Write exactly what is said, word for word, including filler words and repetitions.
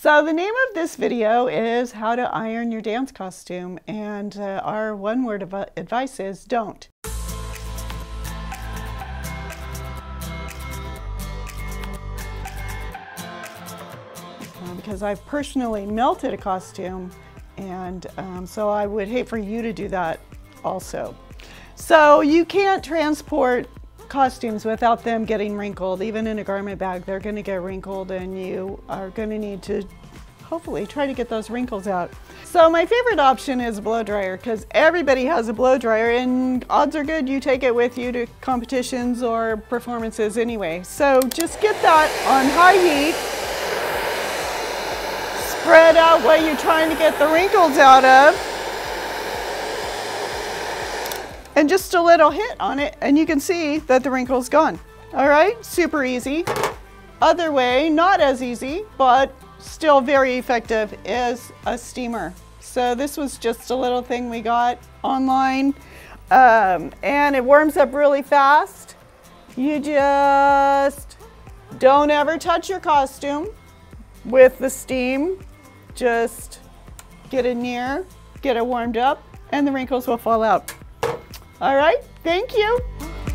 So the name of this video is How to Iron Your Dance Costume, and uh, our one word of advice is don't. Um, because I've personally melted a costume, and um, so I would hate for you to do that also. So you can't transport costumes without them getting wrinkled. Even in a garment bag, they're going to get wrinkled, and you are going to need to hopefully try to get those wrinkles out. So my favorite option is a blow dryer, because everybody has a blow dryer, and odds are good you take it with you to competitions or performances anyway. So just get that on high heat, spread out what you're trying to get the wrinkles out of, and just a little hit on it, and you can see that the wrinkle's gone. All right, super easy. Other way, not as easy, but still very effective, is a steamer. So this was just a little thing we got online, um, and it warms up really fast. You just don't ever touch your costume with the steam. Just get it near, get it warmed up, and the wrinkles will fall out. All right, thank you.